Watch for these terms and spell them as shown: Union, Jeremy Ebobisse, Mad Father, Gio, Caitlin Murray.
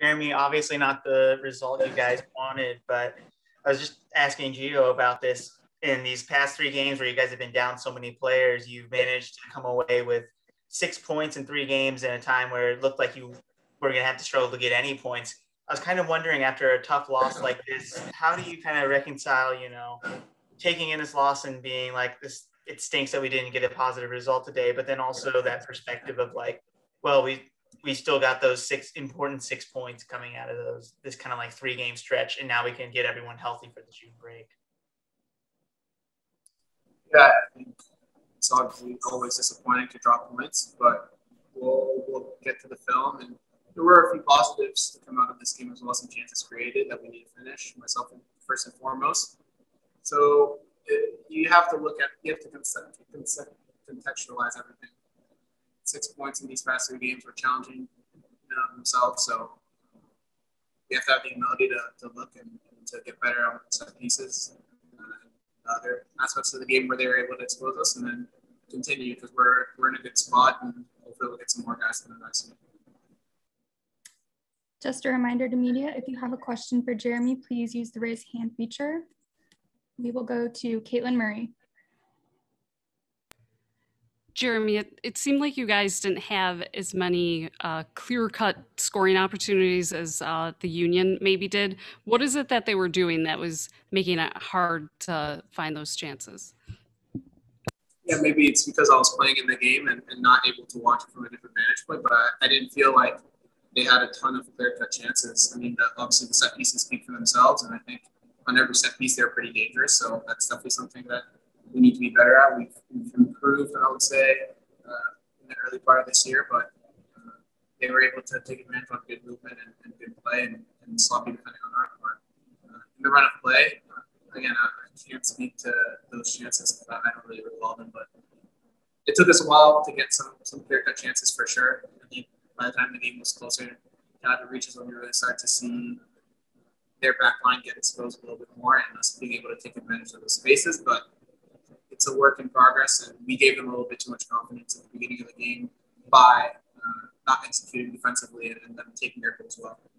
Jeremy, obviously not the result you guys wanted, but I was just asking Gio about this. In these past three games where you guys have been down so many players, you've managed to come away with 6 points in three games in a time where it looked like you were going to have to struggle to get any points. I was kind of wondering, after a tough loss like this, how do you kind of reconcile, you know, taking in this loss and being like, this, it stinks that we didn't get a positive result today, but then also that perspective of like, well, we still got those important six points coming out of those, this kind of like three game stretch. And now we can get everyone healthy for the June break. Yeah, it's obviously always disappointing to drop points, but we'll get to the film. And there were a few positives to come out of this game as well, some chances created that we need to finish, myself first and foremost. So you have to look at, you have to contextualize everything. 6 points in these past three games were challenging themselves, so you have to have the humility to look and to get better on some pieces. Other aspects of the game where they were able to expose us, and then continue, because we're in a good spot, and hopefully we'll get some more guys in the next week. Just a reminder to media, if you have a question for Jeremy, please use the raise hand feature. We will go to Caitlin Murray. Jeremy, it seemed like you guys didn't have as many clear-cut scoring opportunities as the Union maybe did. What is it that they were doing that was making it hard to find those chances? Yeah, maybe it's because I was playing in the game and not able to watch it from a different vantage point, but I didn't feel like they had a ton of clear-cut chances. I mean, obviously the set pieces speak for themselves, and I think on every set piece they're pretty dangerous, so that's definitely something that we need to be better at. We've improved, I would say, in the early part of this year, but they were able to take advantage of good movement and good play and sloppy defending on our part. In the run of play, again, I can't speak to those chances because I don't really recall them, but it took us a while to get some clear-cut chances for sure. I think by the time the game was closer, down to reaches when we really started to see their back line get exposed a little bit more and us being able to take advantage of those spaces, but it's a work in progress, and we gave them a little bit too much confidence at the beginning of the game by not executing defensively and them taking their goals well.